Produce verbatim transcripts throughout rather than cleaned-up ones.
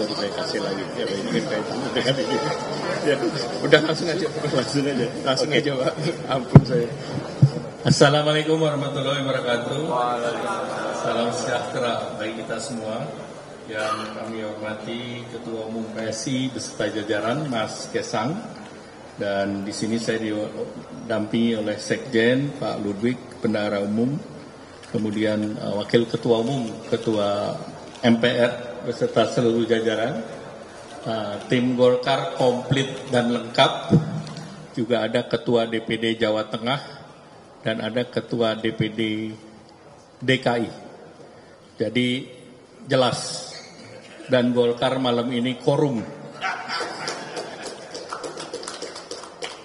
nggak diprekasi lagi. Ya, ini kan kayak ini. Ya, udah langsung aja, langsung aja, langsung okay. aja Pak. Ampun saya. Assalamualaikum warahmatullahi wabarakatuh. Salam sejahtera bagi kita semua. Yang kami hormati Ketua Umum P S I beserta jajaran Mas Kaesang, dan di sini saya didampingi oleh Sekjen Pak Ludwig Bendahara Umum, kemudian Wakil Ketua Umum Ketua M P R beserta seluruh jajaran. Tim Golkar komplit dan lengkap. Juga ada Ketua D P D Jawa Tengah dan ada Ketua D P D D K I. Jadi jelas. Dan Golkar malam ini korum.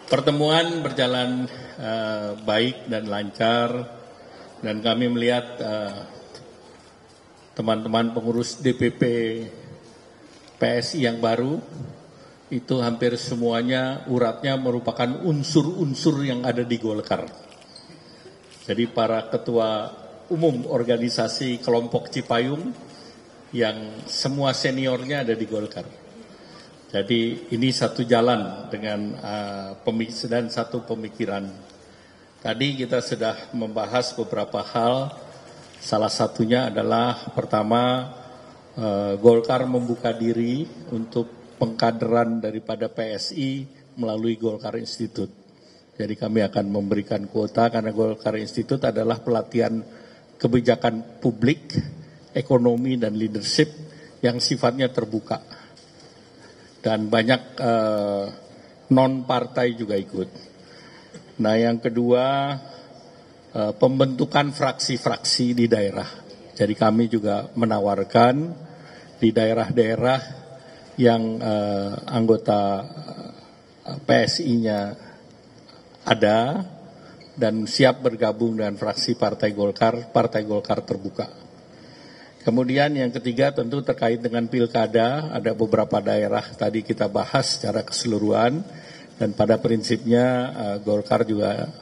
Pertemuan berjalan uh, baik dan lancar, dan kami melihat teman-teman uh, pengurus D P P P S I yang baru itu hampir semuanya uratnya merupakan unsur-unsur yang ada di Golkar. Jadi para ketua umum organisasi kelompok Cipayung yang semua seniornya ada di Golkar. Jadi ini satu jalan dengan uh, pemik- dan satu pemikiran. Tadi kita sudah membahas beberapa hal. Salah satunya adalah pertama, uh, Golkar membuka diri untuk pengkaderan daripada P S I melalui Golkar Institute. Jadi kami akan memberikan kuota karena Golkar Institute adalah pelatihan kebijakan publik, ekonomi dan leadership yang sifatnya terbuka, dan banyak eh, non partai juga ikut. Nah, yang kedua eh, pembentukan fraksi-fraksi di daerah. Jadi kami juga menawarkan di daerah-daerah yang eh, anggota P S I-nya ada dan siap bergabung dengan fraksi Partai Golkar, Partai Golkar terbuka. Kemudian yang ketiga tentu terkait dengan pilkada, ada beberapa daerah tadi kita bahas secara keseluruhan, dan pada prinsipnya Golkar juga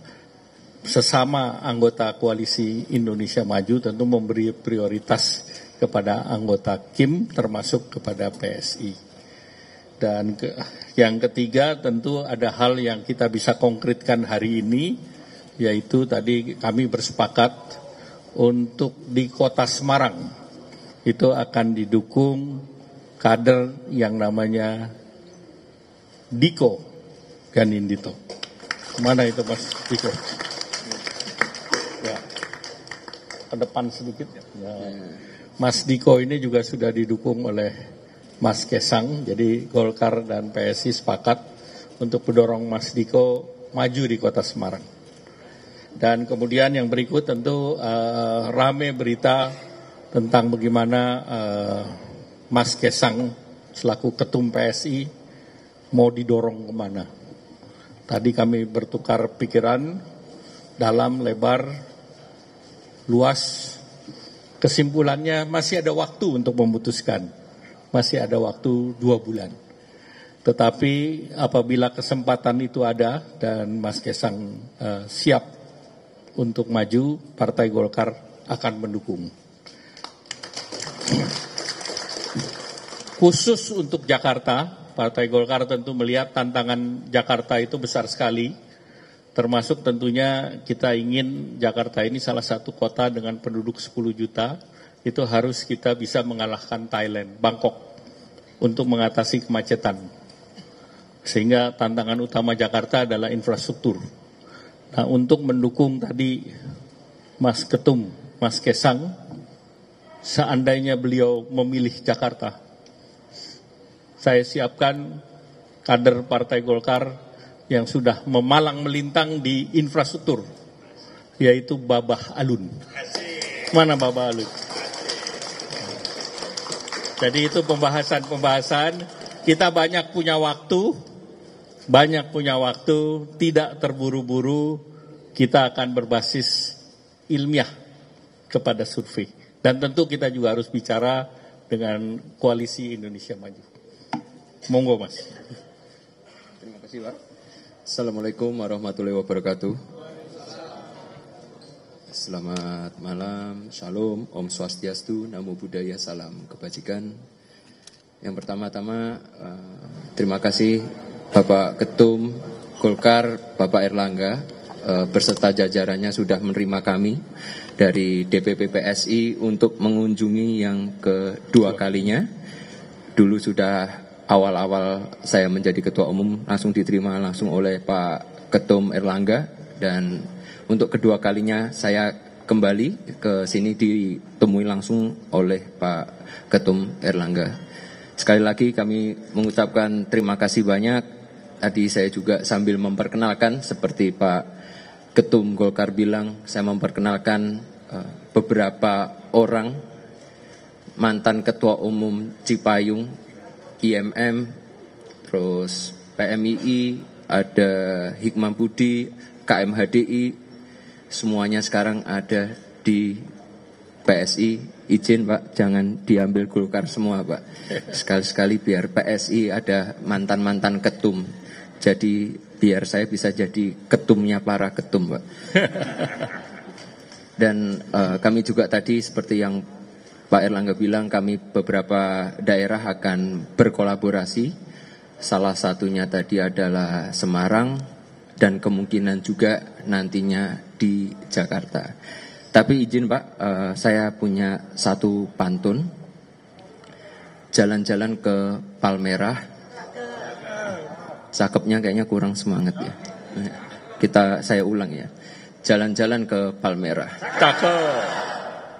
sesama anggota Koalisi Indonesia Maju tentu memberi prioritas kepada anggota K I M termasuk kepada P S I. Dan ke, yang ketiga tentu ada hal yang kita bisa konkretkan hari ini, yaitu tadi kami bersepakat untuk di Kota Semarang itu akan didukung kader yang namanya Diko Ganindito. Mana itu Mas Diko? Ya. Ke depan sedikit. Ya. Mas Diko ini juga sudah didukung oleh Mas Kaesang. Jadi Golkar dan P S I sepakat untuk mendorong Mas Diko maju di Kota Semarang. Dan kemudian yang berikut tentu uh, rame berita tentang bagaimana uh, Mas Kaesang selaku ketum P S I mau didorong kemana. Tadi kami bertukar pikiran dalam, lebar, luas. Kesimpulannya masih ada waktu untuk memutuskan. Masih ada waktu dua bulan. Tetapi apabila kesempatan itu ada dan Mas Kaesang uh, siap untuk maju, Partai Golkar akan mendukung. Khusus untuk Jakarta, Partai Golkar tentu melihat tantangan Jakarta itu besar sekali, termasuk tentunya kita ingin Jakarta ini salah satu kota dengan penduduk sepuluh juta, itu harus kita bisa mengalahkan Thailand, Bangkok, untuk mengatasi kemacetan. Sehingga tantangan utama Jakarta adalah infrastruktur. Nah, untuk mendukung tadi Mas Ketum, Mas Kaesang, seandainya beliau memilih Jakarta, saya siapkan kader Partai Golkar yang sudah memalang melintang di infrastruktur, yaitu Babah Alun. Mana Babah Alun? Jadi itu pembahasan-pembahasan. Kita banyak punya waktu, banyak punya waktu, tidak terburu-buru. Kita akan berbasis ilmiah kepada survei. Dan tentu kita juga harus bicara dengan Koalisi Indonesia Maju. Monggo Mas. Terima kasih Pak. Assalamualaikum warahmatullahi wabarakatuh. Selamat malam, shalom, om swastiastu, namo buddhaya, salam kebajikan. Yang pertama-tama uh, terima kasih Bapak Ketum Golkar, Bapak Airlangga uh, berserta jajarannya sudah menerima kami dari D P P P S I untuk mengunjungi yang kedua kalinya. Dulu sudah awal-awal saya menjadi ketua umum langsung diterima langsung oleh Pak Ketum Airlangga, dan untuk kedua kalinya saya kembali ke sini ditemui langsung oleh Pak Ketum Airlangga. Sekali lagi kami mengucapkan terima kasih banyak. Tadi saya juga sambil memperkenalkan, seperti Pak Ketum Golkar bilang, saya memperkenalkan beberapa orang mantan Ketua Umum Cipayung, I M M, terus P M I I, ada Hikmah Budi, K M H D I, semuanya sekarang ada di P S I. Izin Pak, jangan diambil Golkar semua Pak. Sekali-sekali biar P S I ada mantan-mantan ketum. Jadi biar saya bisa jadi ketumnya para ketum Pak. Dan uh, kami juga tadi seperti yang Pak Airlangga bilang, kami beberapa daerah akan berkolaborasi. Salah satunya tadi adalah Semarang, dan kemungkinan juga nantinya di Jakarta. Tapi izin Pak, uh, saya punya satu pantun. Jalan-jalan ke Palmerah, cakepnya kayaknya kurang semangat ya. Kita saya ulang ya. Jalan-jalan ke Palmerah, cakep.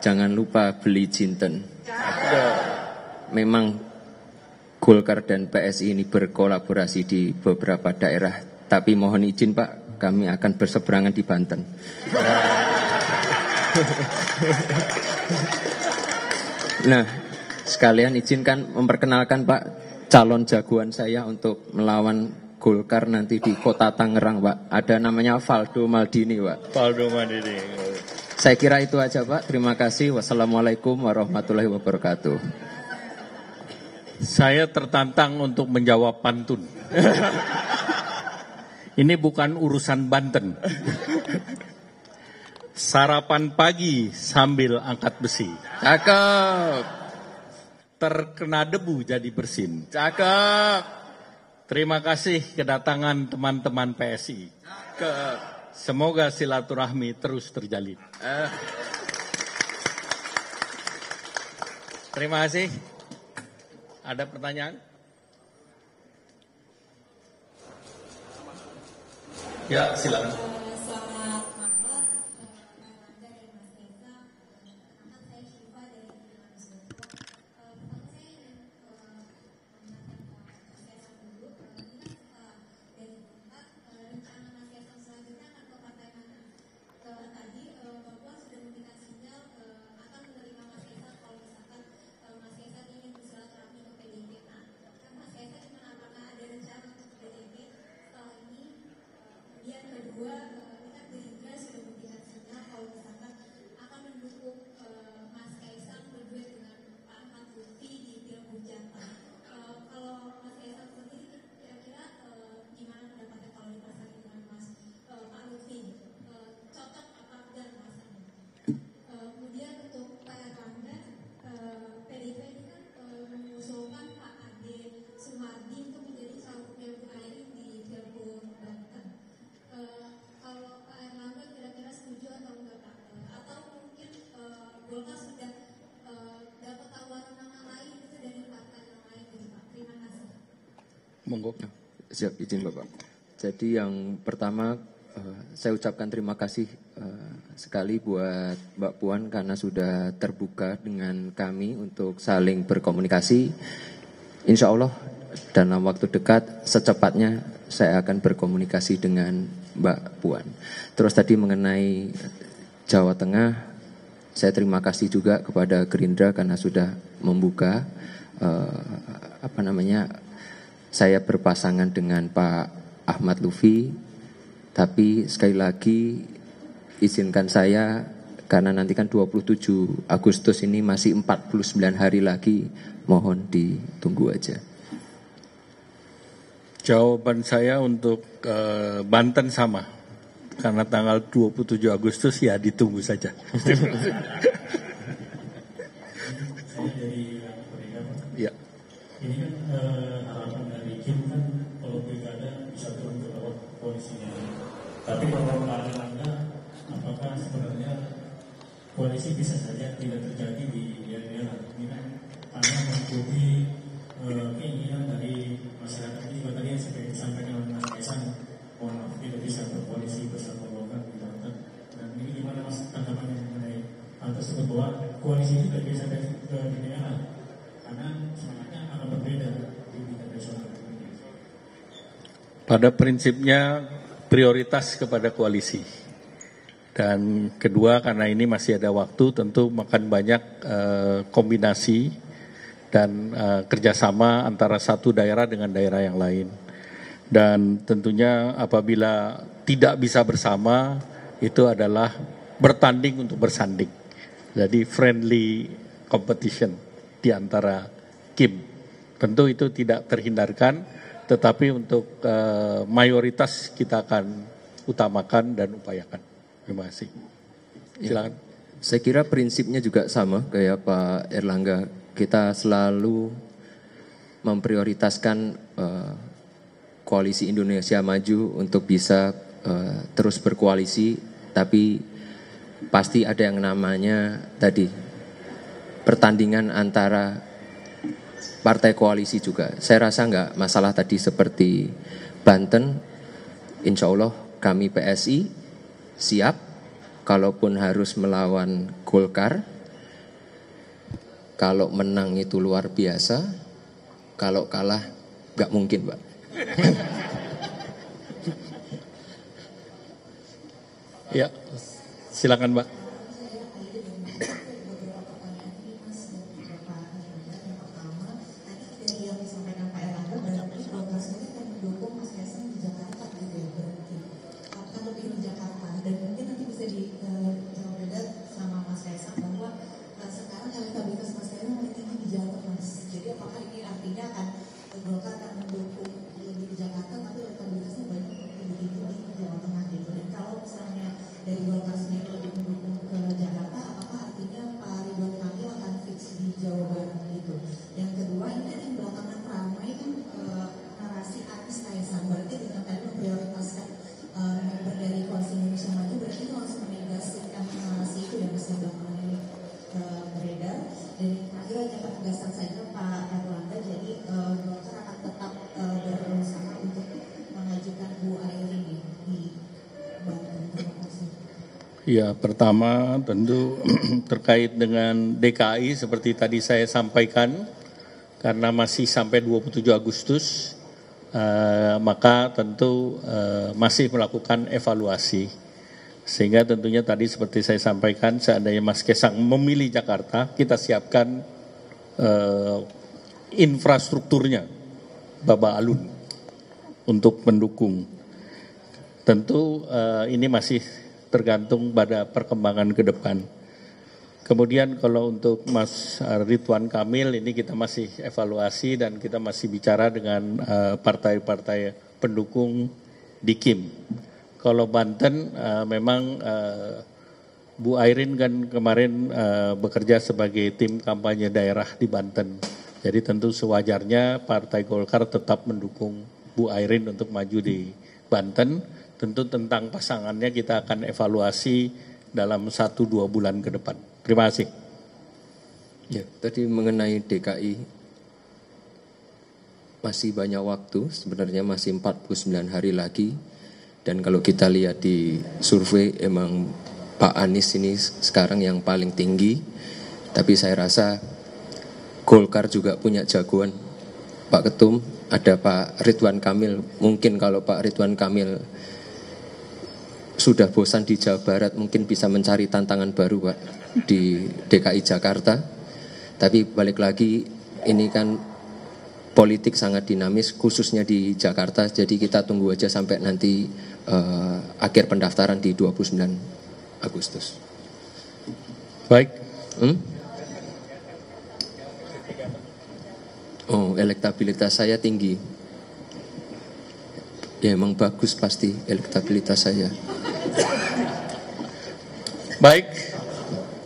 Jangan lupa beli jinten. Cakep. Memang Golkar dan P S I ini berkolaborasi di beberapa daerah, tapi mohon izin Pak, kami akan berseberangan di Banten. Nah, sekalian izinkan memperkenalkan Pak calon jagoan saya untuk melawan Golkar nanti di Kota Tangerang Pak. Ada namanya Faldo Maldini Pak. Faldo Maldini. Saya kira itu aja Pak. Terima kasih. Wassalamualaikum warahmatullahi wabarakatuh. Saya tertantang untuk menjawab pantun. Ini bukan urusan Banten. Sarapan pagi sambil angkat besi. Cakep. Terkena debu jadi bersin. Cakep. Terima kasih kedatangan teman-teman P S I. Cakep. Semoga silaturahmi terus terjalin. Eh. Terima kasih. Ada pertanyaan? Ya, silakan. Siap, izin Bapak. Jadi yang pertama uh, saya ucapkan terima kasih uh, sekali buat Mbak Puan karena sudah terbuka dengan kami untuk saling berkomunikasi. Insya Allah dalam waktu dekat secepatnya saya akan berkomunikasi dengan Mbak Puan. Terus tadi mengenai Jawa Tengah, saya terima kasih juga kepada Gerindra karena sudah membuka uh, apa namanya. Saya berpasangan dengan Pak Ahmad Luffy, tapi sekali lagi izinkan saya, karena nanti kan dua puluh tujuh Agustus ini masih empat puluh sembilan hari lagi, mohon ditunggu aja. Jawaban saya untuk uh, Banten sama, karena tanggal dua puluh tujuh Agustus ya ditunggu saja. Ya. Ini eh, harapan dari K I M kan kalau pilkada bisa turun ke bawah koalisinya. Tapi kalau Airlangga, apakah sebenarnya koalisi bisa saja tidak terjadi di Airlangga karena mengikuti eh, keinginan dari masyarakat ini? Tadi yang saya sampaikan oleh Mas Kaesang, mohon maaf tidak bisa berkoalisi bersama Golkar di Banten. Dan ini gimana Mas tanggapannya mengenai hal tersebut bahwa koalisi itu tidak bisa ke D P R karena semangatnya akan berbeda di tingkat nasional? Pada prinsipnya prioritas kepada koalisi, dan kedua karena ini masih ada waktu tentu makan banyak eh, kombinasi dan eh, kerjasama antara satu daerah dengan daerah yang lain, dan tentunya apabila tidak bisa bersama itu adalah bertanding untuk bersanding, jadi friendly competition di antara K I M. Tentu itu tidak terhindarkan, tetapi untuk uh, mayoritas kita akan utamakan dan upayakan. Terima kasih. Silakan. Saya kira prinsipnya juga sama kayak Pak Airlangga. Kita selalu memprioritaskan uh, Koalisi Indonesia Maju untuk bisa uh, terus berkoalisi, tapi pasti ada yang namanya tadi pertandingan antara partai koalisi juga. Saya rasa nggak masalah tadi seperti Banten, insya Allah kami P S I siap, kalaupun harus melawan Golkar. Kalau menang itu luar biasa, kalau kalah nggak mungkin, Pak. Ya, silakan, Pak. Ya, pertama tentu terkait dengan D K I seperti tadi saya sampaikan, karena masih sampai dua puluh tujuh Agustus, eh, maka tentu eh, masih melakukan evaluasi. Sehingga tentunya tadi seperti saya sampaikan, seandainya Mas Kaesang memilih Jakarta, kita siapkan eh, infrastrukturnya, Babah Alun, untuk mendukung. Tentu eh, ini masih tergantung pada perkembangan ke depan. Kemudian kalau untuk Mas Ridwan Kamil ini kita masih evaluasi dan kita masih bicara dengan partai-partai pendukung di K I M. Kalau Banten memang Bu Airin kan kemarin bekerja sebagai tim kampanye daerah di Banten. Jadi tentu sewajarnya Partai Golkar tetap mendukung Bu Airin untuk maju di Banten. Tentu tentang pasangannya kita akan evaluasi dalam satu dua bulan ke depan. Terima kasih. Ya, tadi mengenai D K I, masih banyak waktu, sebenarnya masih empat puluh sembilan hari lagi. Dan kalau kita lihat di survei, emang Pak Anies ini sekarang yang paling tinggi. Tapi saya rasa Golkar juga punya jagoan. Pak Ketum, ada Pak Ridwan Kamil. Mungkin kalau Pak Ridwan Kamil sudah bosan di Jawa Barat, mungkin bisa mencari tantangan baru, Pak, di D K I Jakarta. Tapi balik lagi, ini kan politik sangat dinamis, khususnya di Jakarta. Jadi kita tunggu aja sampai nanti uh, akhir pendaftaran di dua puluh sembilan Agustus. Baik. Hmm? Oh, elektabilitas saya tinggi. Ya, emang bagus pasti elektabilitas saya. Baik,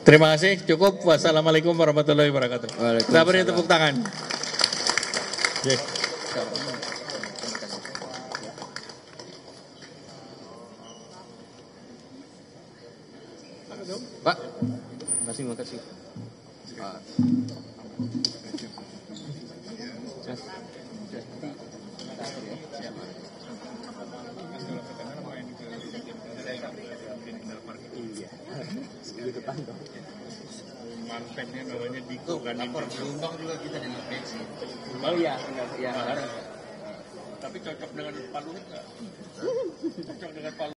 terima kasih. Cukup. Wassalamualaikum warahmatullahi wabarakatuh. Kita beri tepuk tangan. Oke. Pak, terima kasih, terima kasih. Pak. Di depan dong. Mantepnya namanya Diko Ganindito. Lapor juga kita dengan P S I. Oh iya, iya. Tapi cocok dengan Pak Luhut nggak? Cocok dengan Pak Luhut.